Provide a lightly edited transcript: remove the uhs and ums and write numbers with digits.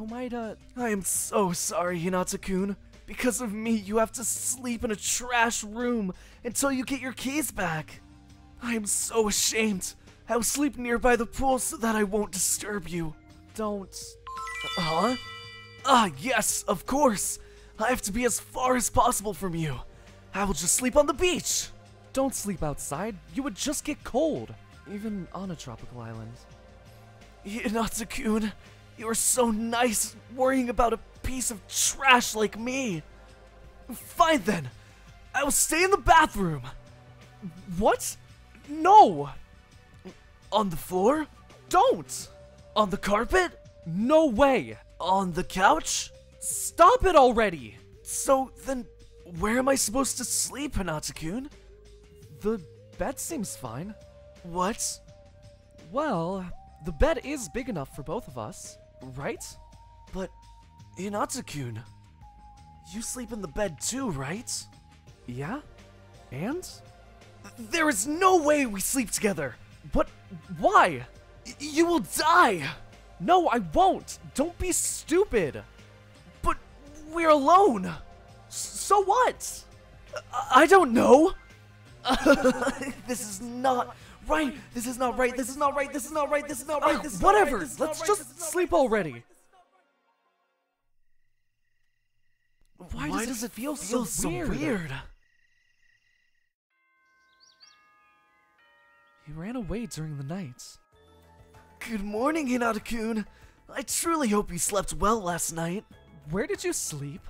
Komaeda, I am so sorry, Hinata-kun. Because of me, you have to sleep in a trash room until you get your keys back. I am so ashamed. I will sleep nearby the pool so that I won't disturb you. Don't... Huh? Ah, yes, of course. I have to be as far as possible from you. I will just sleep on the beach. Don't sleep outside. You would just get cold, even on a tropical island. Hinata-kun, you are so nice worrying about a piece of trash like me. Fine then, I will stay in the bathroom. What? No! On the floor? Don't! On the carpet? No way! On the couch? Stop it already! So then, where am I supposed to sleep, Hinata-kun? The bed seems fine. What? Well, the bed is big enough for both of us, right? But, Hinata-kun, you sleep in the bed too, right? Yeah? And? There is no way we sleep together! But why? You will die! No, I won't! Don't be stupid! But we're alone! So what? I don't know! This is not right! This is not right! This is not right! This is not right! This is not right! This is not right! Whatever! Let's just sleep already! Why does it feel so weird? He ran away during the night. Good morning, Hinata-kun. I truly hope you slept well last night. Where did you sleep?